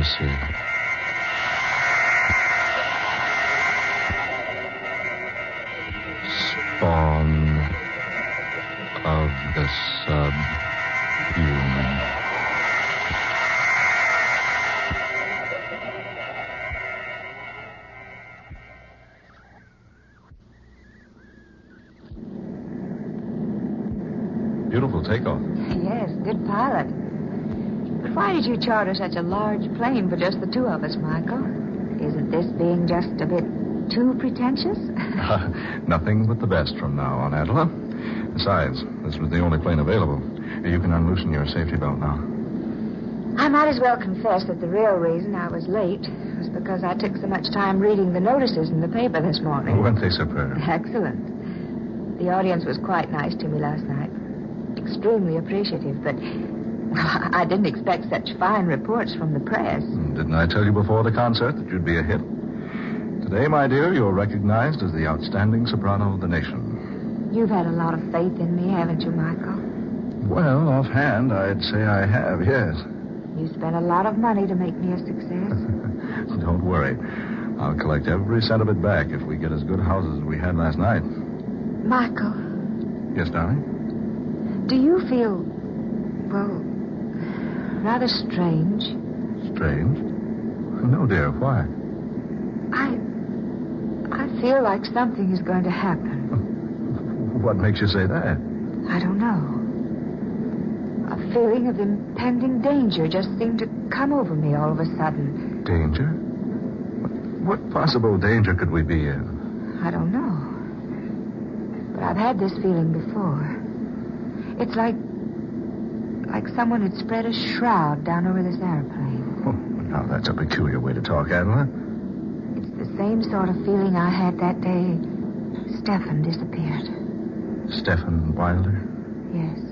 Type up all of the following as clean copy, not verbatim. prophecy. Spawn of the Sub Human. Beautiful takeoff. Yes, good pilot. But why did you charter such a large plane for just the two of us, Michael? Isn't this being just a bit too pretentious? Nothing but the best from now on, Adela. Besides, this was the only plane available. You can unloosen your safety belt now. I might as well confess that the real reason I was late was because I took so much time reading the notices in the paper this morning. Weren't they superb? Excellent. The audience was quite nice to me last night. Extremely appreciative, but I didn't expect such fine reports from the press. Didn't I tell you before the concert that you'd be a hit? Today, my dear, you're recognized as the outstanding soprano of the nation. You've had a lot of faith in me, haven't you, Michael? Well, offhand, I'd say I have, yes. You spent a lot of money to make me a success. Don't worry. I'll collect every cent of it back if we get as good houses as we had last night. Michael. Yes, darling? Do you feel, well, rather strange? Strange? No, dear, why? I feel like something is going to happen. What makes you say that? I don't know. A feeling of impending danger just seemed to come over me all of a sudden. Danger? What possible danger could we be in? I don't know. But I've had this feeling before. It's like someone had spread a shroud down over this airplane. Oh, now that's a peculiar way to talk, Adela. It's the same sort of feeling I had that day Stefan disappeared. Stefan Wilder? Yes.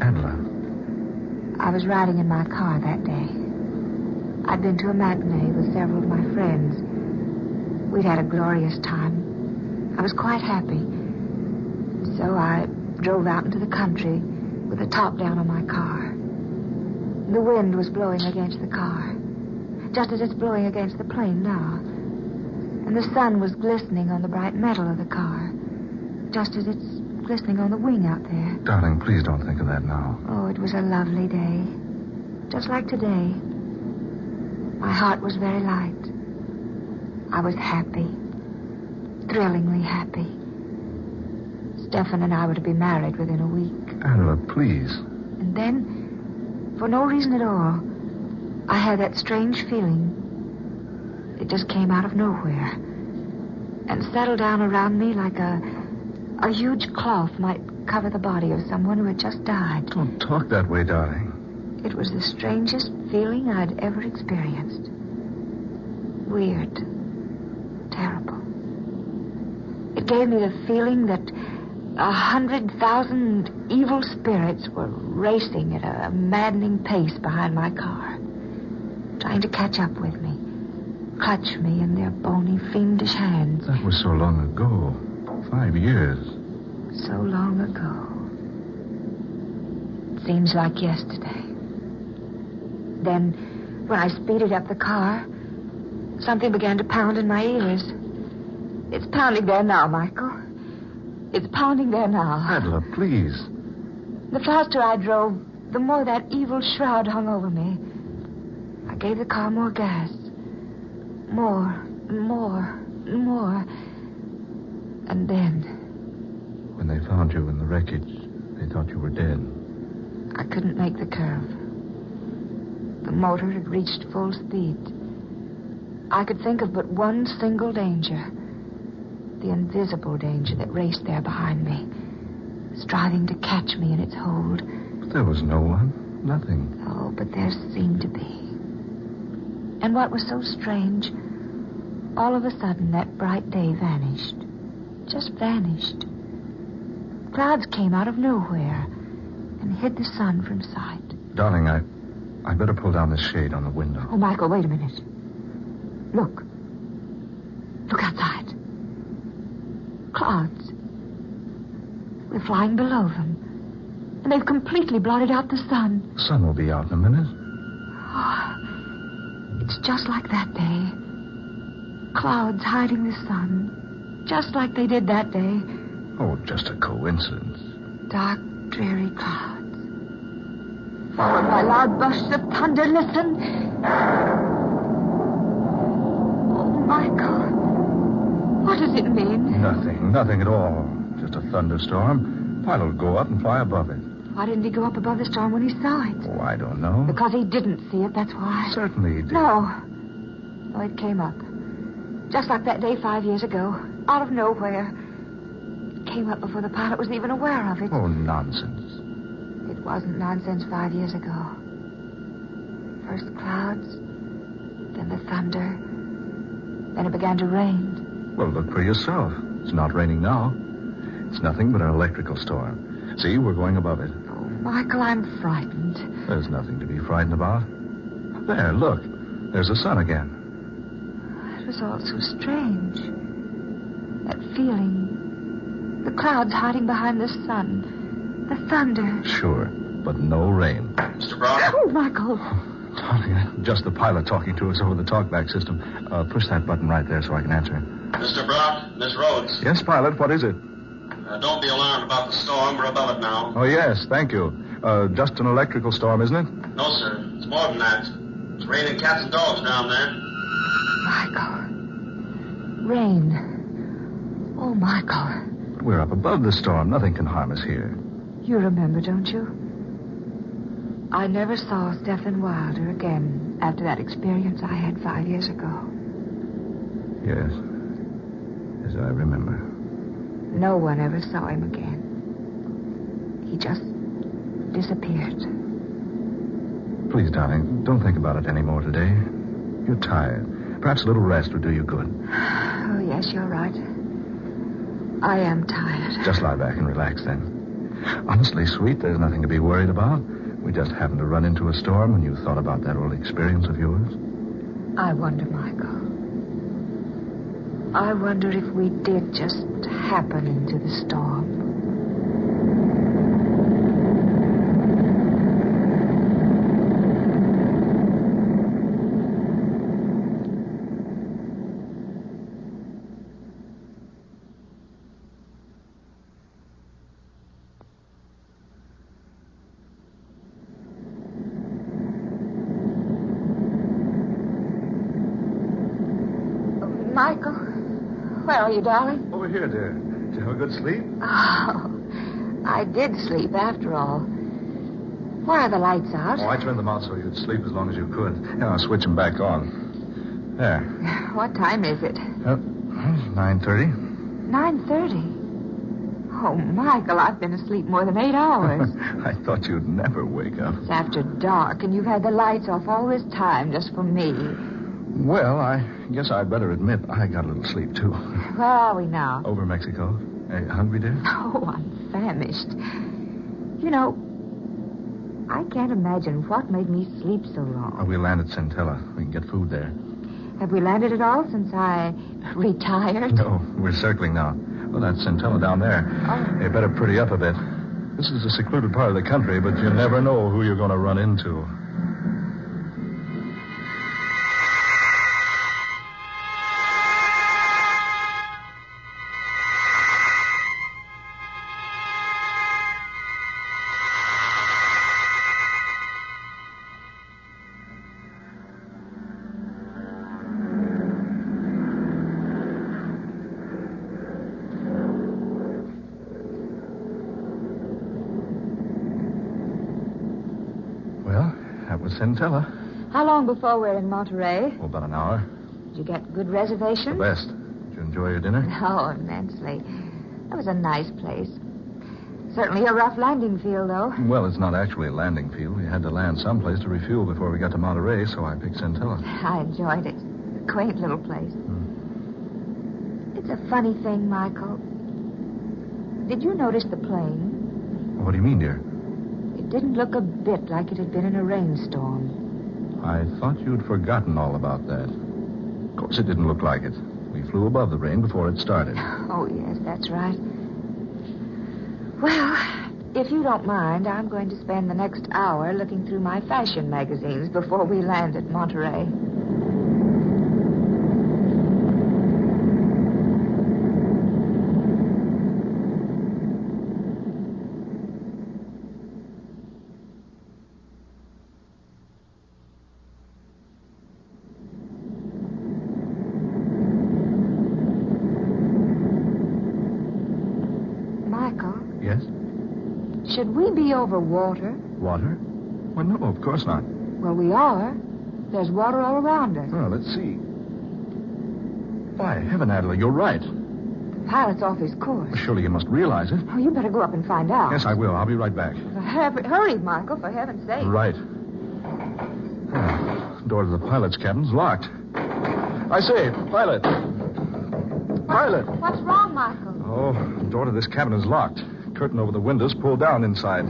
Adela. I was riding in my car that day. I'd been to a matinee with several of my friends. We'd had a glorious time. I was quite happy. So I drove out into the country with the top down on my car. The wind was blowing against the car, just as it's blowing against the plane now. And the sun was glistening on the bright metal of the car, just as it's glistening on the wing out there. Darling, please don't think of that now. Oh, it was a lovely day, just like today. My heart was very light. I was happy, thrillingly happy. Stefan and I were to be married within a week. Adela, please. And then, for no reason at all, I had that strange feeling. It just came out of nowhere and settled down around me like a huge cloth might cover the body of someone who had just died. Don't talk that way, darling. It was the strangest feeling I'd ever experienced. Weird. Terrible. It gave me the feeling that 100,000 evil spirits were racing at a maddening pace behind my car, trying to catch up with me, clutch me in their bony, fiendish hands. That was so long ago. 5 years. So long ago. It seems like yesterday. Then, when I speeded up the car, something began to pound in my ears. It's pounding there now, Michael. It's pounding there now. Adela, please. The faster I drove, the more that evil shroud hung over me. I gave the car more gas. More. And then... When they found you in the wreckage, they thought you were dead. I couldn't make the curve. The motor had reached full speed. I could think of but one single danger. The invisible danger that raced there behind me, striving to catch me in its hold. But there was no one, nothing. Oh, but there seemed to be. And what was so strange, all of a sudden that bright day vanished. Just vanished. Clouds came out of nowhere and hid the sun from sight. Darling, I better pull down the shade on the window. Oh, Michael, wait a minute. Look. Look outside. Clouds. We're flying below them. And they've completely blotted out the sun. The sun will be out in a minute. Oh, It's just like that day. Clouds hiding the sun, just like they did that day. Oh, just a coincidence. Dark, dreary clouds, followed by loud bursts of thunder. Listen. Oh, Michael, what does it mean? Nothing, nothing at all. Just a thunderstorm. Pilot will go up and fly above it. Why didn't he go up above the storm when he saw it? Oh, I don't know. Because he didn't see it, that's why. Certainly he did. No, it came up. Just like that day 5 years ago. Out of nowhere. It came up before the pilot was even aware of it. Oh, nonsense. It wasn't nonsense 5 years ago. First the clouds, then the thunder. Then it began to rain. Well, look for yourself. It's not raining now. It's nothing but an electrical storm. See, we're going above it. Oh, Michael, I'm frightened. There's nothing to be frightened about. There, look. There's the sun again. It was all so strange. That feeling. The clouds hiding behind the sun. The thunder. Sure, but no rain. Mr. Brown? Oh, Michael. Oh, darling, just the pilot talking to us over the talkback system. Push that button right there so I can answer him. Mr. Brown, Miss Rhodes. Yes, pilot, what is it? Don't be alarmed about the storm. We're above it now. Oh, yes, thank you. Just an electrical storm, isn't it? No, sir. It's more than that. It's raining cats and dogs down there. Michael. Rain. Oh, Michael. But we're up above the storm. Nothing can harm us here. You remember, don't you? I never saw Stefan Wilder again after that experience I had 5 years ago. Yes. Yes, I remember. No one ever saw him again. He just disappeared. Please, darling, don't think about it any more today. You're tired. Perhaps a little rest would do you good. Oh, yes, you're right. I am tired. Just lie back and relax, then. Honestly, sweet, there's nothing to be worried about. We just happened to run into a storm when you thought about that old experience of yours. I wonder, Michael. I wonder if we did just happen into the storm. How are you, darling? Over here, dear. Did you have a good sleep? Oh, I did sleep after all. Why are the lights out? Oh, I turned them out so you'd sleep as long as you could. Now I'll switch them back on. There. What time is it? 9:30. 9:30? Oh, Michael, I've been asleep more than 8 hours. I thought you'd never wake up. It's after dark, and you've had the lights off all this time just for me. Well, I guess I'd better admit I got a little sleep, too. Where are we now? Over Mexico. Are you hungry, dear? Oh, I'm famished. You know, I can't imagine what made me sleep so long. Well, we land at Centella. We can get food there. Have we landed at all since I retired? No, we're circling now. Well, that's Centella down there. Oh. You better pretty up a bit. This is a secluded part of the country, but you never know who you're going to run into. Centella. How long before we're in Monterey? Oh, about an hour. Did you get good reservations? The best. Did you enjoy your dinner? Oh, immensely. That was a nice place. Certainly a rough landing field, though. Well, it's not actually a landing field. We had to land someplace to refuel before we got to Monterey, so I picked Centella. I enjoyed it. A quaint little place. Mm. It's a funny thing, Michael. Did you notice the plane? What do you mean, dear? Didn't look a bit like it had been in a rainstorm. I thought you'd forgotten all about that. Of course, it didn't look like it. We flew above the rain before it started. Oh, yes, that's right. Well, if you don't mind, I'm going to spend the next hour looking through my fashion magazines before we land at Monterey. should we be over water? Water? Well, no, of course not. Well, we are. There's water all around us. Well, let's see. By heaven, Adelaide, you're right. The pilot's off his course. Well, surely you must realize it. Oh, you better go up and find out. Yes, I will. I'll be right back. Hurry, Michael, for heaven's sake. Right. Door to the pilot's cabin's locked. I say, pilot. Pilot. What's wrong, Michael? Oh, the door to this cabin is locked. Curtain over the window's pulled down inside.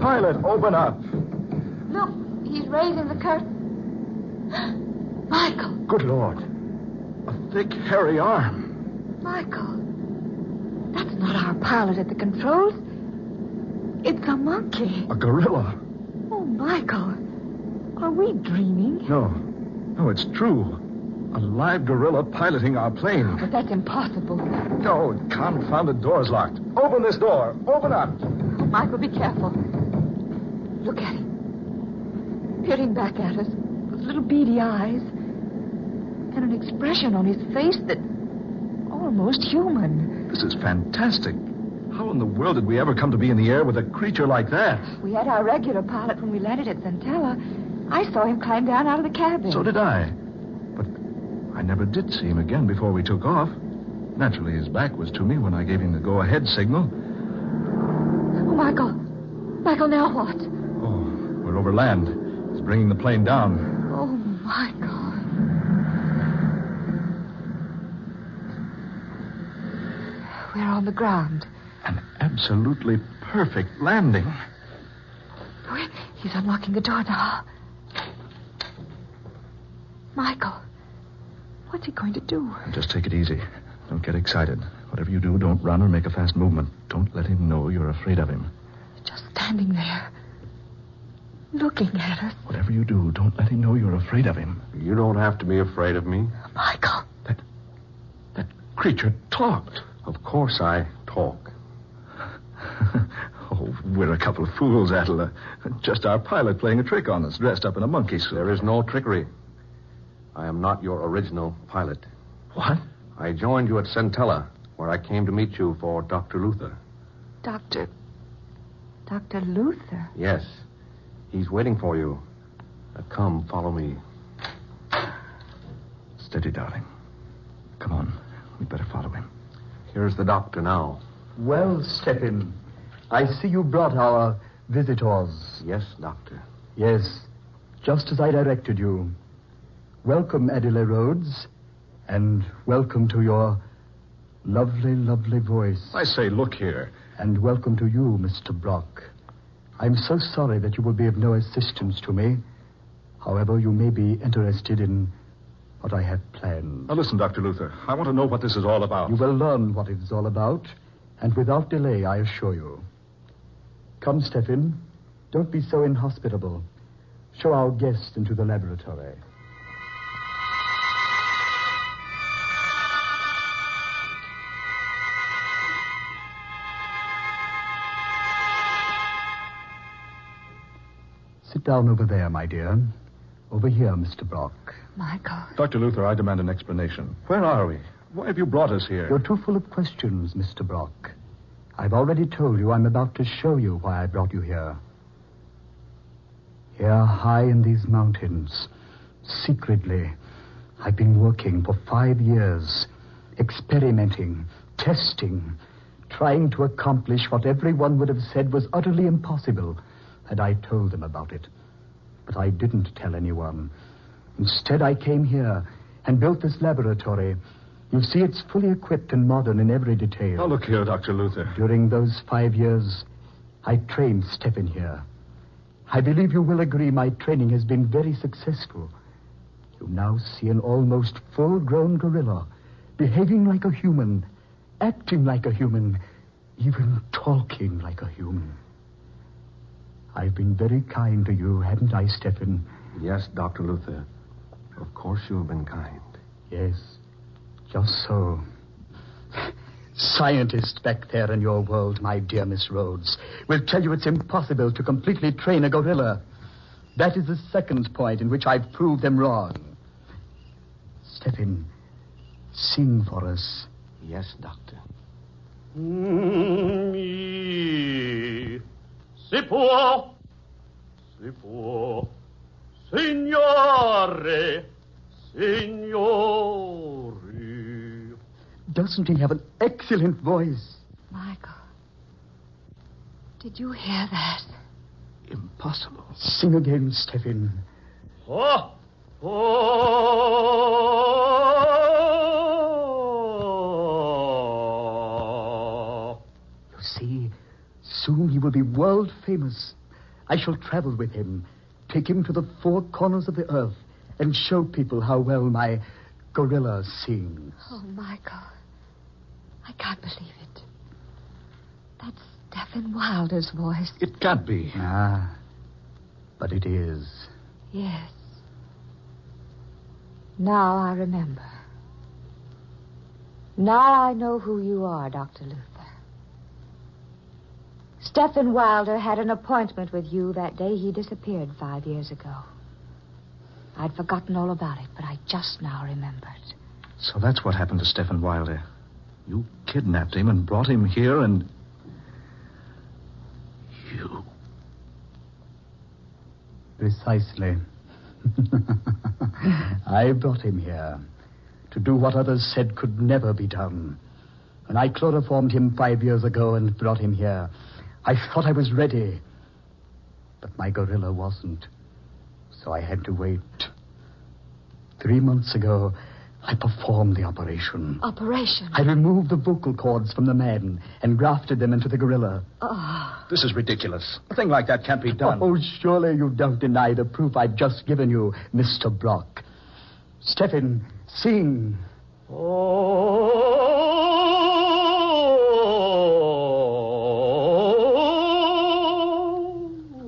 Pilot, open up. Look, he's raising the curtain. Michael. Good Lord. A thick, hairy arm. Michael, that's not our pilot at the controls. It's a monkey. A gorilla. Oh, Michael. Are we dreaming? No. No, it's true. A live gorilla piloting our plane. Oh, but that's impossible. No, confounded door's locked. Open this door. Open up. Oh, Michael, be careful. Look at him. Peering back at us with little beady eyes. And an expression on his face that... almost human. This is fantastic. How in the world did we ever come to be in the air with a creature like that? We had our regular pilot when we landed at Centella. I saw him climb down out of the cabin. So did I. But I never did see him again before we took off. Naturally, his back was to me when I gave him the go-ahead signal. Oh, Michael. Michael, now what? Oh, we're over land. He's bringing the plane down. Oh, Michael. We're on the ground. An absolutely perfect landing. He's unlocking the door now. Michael, what's he going to do? Just take it easy. Don't get excited. Whatever you do, don't run or make a fast movement. Don't let him know you're afraid of him. Just standing there, looking at us. Whatever you do, don't let him know you're afraid of him. You don't have to be afraid of me. Michael. That creature talked. Of course I talk. Oh, we're a couple of fools, Adela. Just our pilot playing a trick on us, dressed up in a monkey suit. There is no trickery. I am not your original pilot. What? I joined you at Centella, where I came to meet you for Dr. Luther. Dr. Luther? Yes. He's waiting for you. Now come, follow me. Steady, darling. Come on. We'd better follow him. Here's the doctor now. Well, Stefan, I see you brought our visitors. Yes, doctor. Yes, just as I directed you. Welcome, Adelaide Rhodes, and welcome to your lovely, lovely voice. I say, look here. And welcome to you, Mr. Brock. I'm so sorry that you will be of no assistance to me. However, you may be interested in what I have planned. Now listen, Dr. Luther, I want to know what this is all about. You will learn what it's all about, and without delay, I assure you. Come, Stefan, don't be so inhospitable. Show our guest into the laboratory. Sit down over there, my dear. Over here, Mr. Brock. Michael. Dr. Luther, I demand an explanation. Where are we? Why have you brought us here? You're too full of questions, Mr. Brock. I've already told you I'm about to show you why I brought you here. Here, high in these mountains, secretly, I've been working for 5 years, experimenting, testing, trying to accomplish what everyone would have said was utterly impossible. And I told them about it. But I didn't tell anyone. Instead, I came here and built this laboratory. You see, it's fully equipped and modern in every detail. Now, look here, Dr. Luther. During those 5 years, I trained Stefan here. I believe you will agree my training has been very successful. You now see an almost full-grown gorilla, behaving like a human, acting like a human, even talking like a human. I've been very kind to you, haven't I, Stefan? Yes, Dr. Luther. Of course you have been kind. Yes, just so. Scientists back there in your world, my dear Miss Rhodes, will tell you it's impossible to completely train a gorilla. That is the second point in which I've proved them wrong. Stefan, sing for us. Yes, Doctor. Si può, si può, signore, signori. Doesn't he have an excellent voice? Michael, did you hear that? Impossible. Sing again, Stefan. Oh, oh. You see, soon he will be world famous. I shall travel with him, take him to the four corners of the earth, and show people how well my gorilla sings. Oh, Michael, I can't believe it. That's Stefan Wilder's voice. It can't be. Ah, but it is. Yes. Now I remember. Now I know who you are, Dr. Luther. Stefan Wilder had an appointment with you that day he disappeared 5 years ago. I'd forgotten all about it, but I just now remembered. So that's what happened to Stefan Wilder. You kidnapped him and brought him here and... You. Precisely. I brought him here to do what others said could never be done. When I chloroformed him 5 years ago and brought him here, I thought I was ready. But my gorilla wasn't, so I had to wait. 3 months ago, I performed the operation. Operation? I removed the vocal cords from the man and grafted them into the gorilla. Oh. This is ridiculous. A thing like that can't be done. Oh, surely you don't deny the proof I've just given you, Mr. Brock. Stefan, sing. Oh.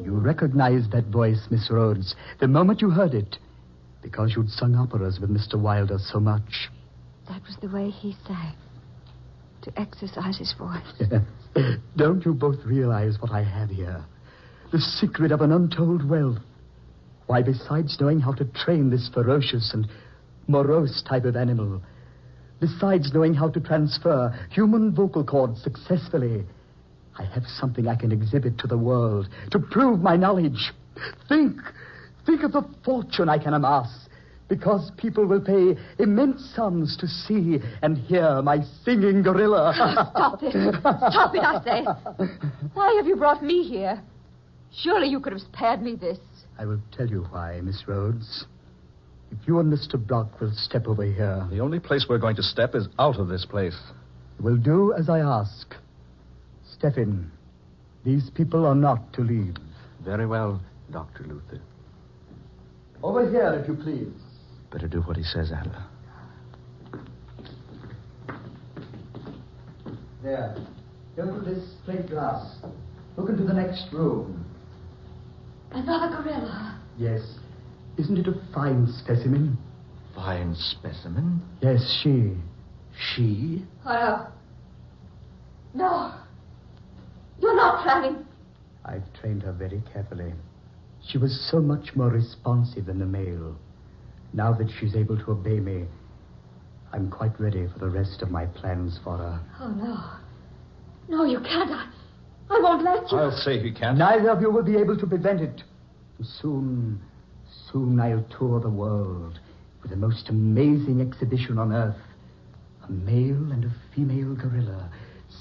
You recognized that voice, Miss Rhodes, the moment you heard it. Because you'd sung operas with Mr. Wilder so much. That was the way he sang. To exercise his voice. Yes. Don't you both realize what I have here? The secret of an untold wealth. Why, besides knowing how to train this ferocious and morose type of animal, besides knowing how to transfer human vocal cords successfully, I have something I can exhibit to the world to prove my knowledge. Think of the fortune I can amass, because people will pay immense sums to see and hear my singing gorilla. Stop it. Stop it, I say. Why have you brought me here? Surely you could have spared me this. I will tell you why, Miss Rhodes. If you and Mr. Brock will step over here. The only place we're going to step is out of this place. We'll do as I ask. Stefan, these people are not to leave. Very well, Dr. Luther. Over here, if you please. Better do what he says, Adela. There. Go to this plate glass. Look into the next room. Another gorilla? Yes. Isn't it a fine specimen? Fine specimen? Yes, she. She? No. You're not planning. I've trained her very carefully. She was so much more responsive than the male. Now that she's able to obey me, I'm quite ready for the rest of my plans for her. Oh, no. No, you can't. I won't let you. I'll say he can't. Neither of you will be able to prevent it. Soon I'll tour the world with the most amazing exhibition on earth. A male and a female gorilla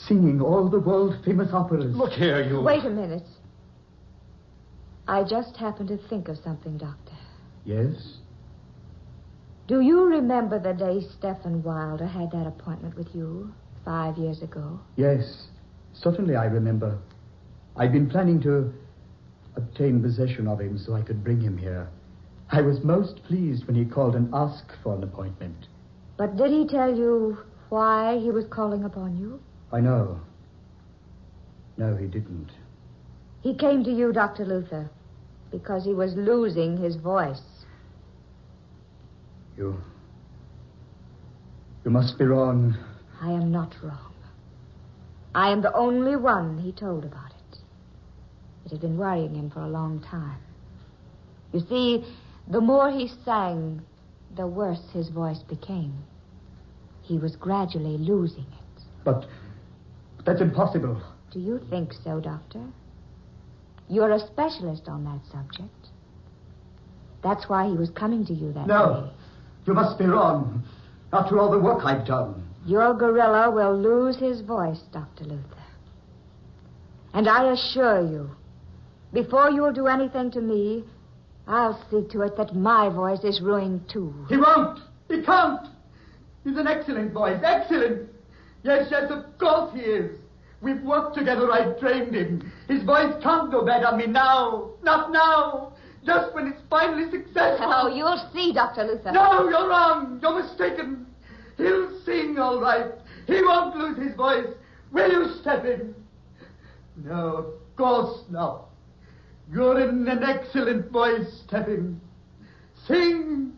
singing all the world-famous operas. Look here, you... Wait a minute. I just happened to think of something, Doctor. Yes? Do you remember the day Stefan Wilder had that appointment with you 5 years ago? Yes. Certainly I remember. I'd been planning to obtain possession of him so I could bring him here. I was most pleased when he called and asked for an appointment. But did he tell you why he was calling upon you? I know. No, he didn't. He came to you, Dr. Luther, because he was losing his voice. You must be wrong. I am not wrong. I am the only one he told about it. It had been worrying him for a long time. You see, the more he sang, the worse his voice became. He was gradually losing it. But that's impossible. Do you think so, Doctor? You're a specialist on that subject. That's why he was coming to you that day. No, you must be wrong. After all the work I've done. Your gorilla will lose his voice, Dr. Luther. And I assure you, before you'll do anything to me, I'll see to it that my voice is ruined too. He won't. He can't. He's an excellent voice. Excellent. Yes, yes, of course he is. We've worked together. I've trained him. His voice can't go bad on me now. Not now. Just when it's finally successful. Oh, you'll see, Dr. Luther. No, you're wrong. You're mistaken. He'll sing all right. He won't lose his voice. Will you step in? No, of course not. You're in an excellent voice, Stefan. Sing.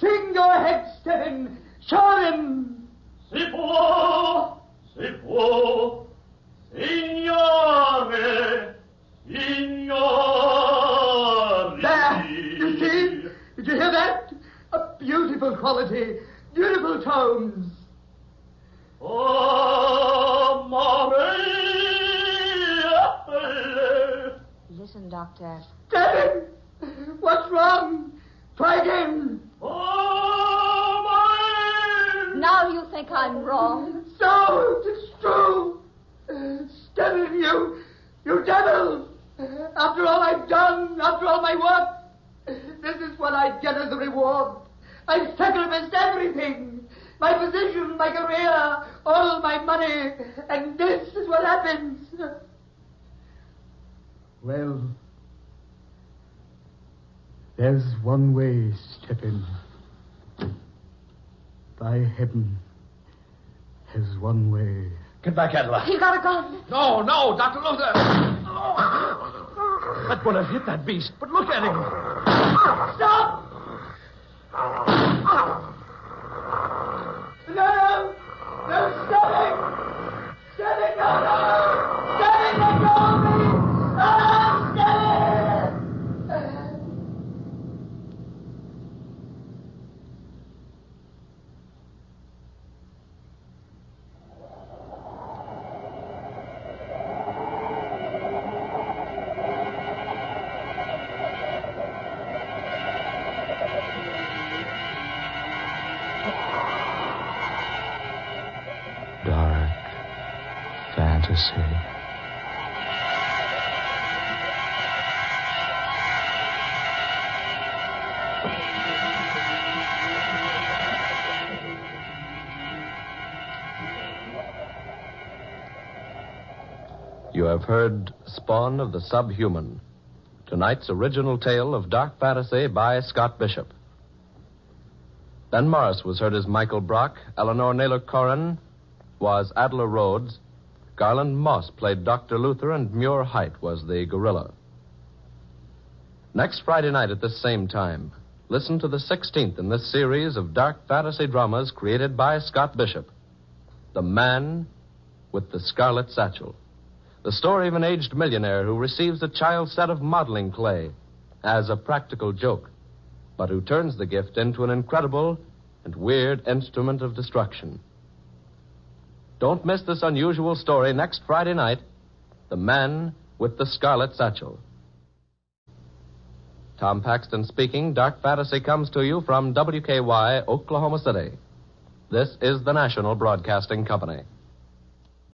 Sing your head, Stefan. Sharon. Sipo. Sipo. Signore. Signore. There. You see? Did you hear that? A beautiful quality. Beautiful tones. Oh, Maria. Listen, Doctor. Stefan! What's wrong? Try again. Oh, my. Now you think I'm wrong. So, it's true. Stefan, you devil. After all I've done, after all my work, this is what I get as a reward. I've sacrificed everything. My position, my career, all my money. And this is what happens. Well, there's one way, Stefan. By heaven, there's one way. Get back, Adela. He got a gun. No, Dr. Luther. Oh. That would have hit that beast, but look at him. Stop! No! No, Stefan! Stefan, no! Stefan, let go of me! Oh, Stefan! Dark Fantasy. You have heard Spawn of the Sub Human, tonight's original tale of Dark Fantasy by Scott Bishop. Ben Morris was heard as Michael Brock, Eleanor Naylor-Corrin was Adelaide Rhodes, Garland Moss played Dr. Luther, and Muir Height was the gorilla. Next Friday night at this same time, listen to the 16th in this series of dark fantasy dramas created by Scott Bishop, The Man with the Scarlet Satchel. The story of an aged millionaire who receives a child's set of modeling clay as a practical joke, but who turns the gift into an incredible and weird instrument of destruction. Don't miss this unusual story next Friday night, The Man with the Scarlet Satchel. Tom Paxton speaking. Dark Fantasy comes to you from WKY, Oklahoma City. This is the National Broadcasting Company.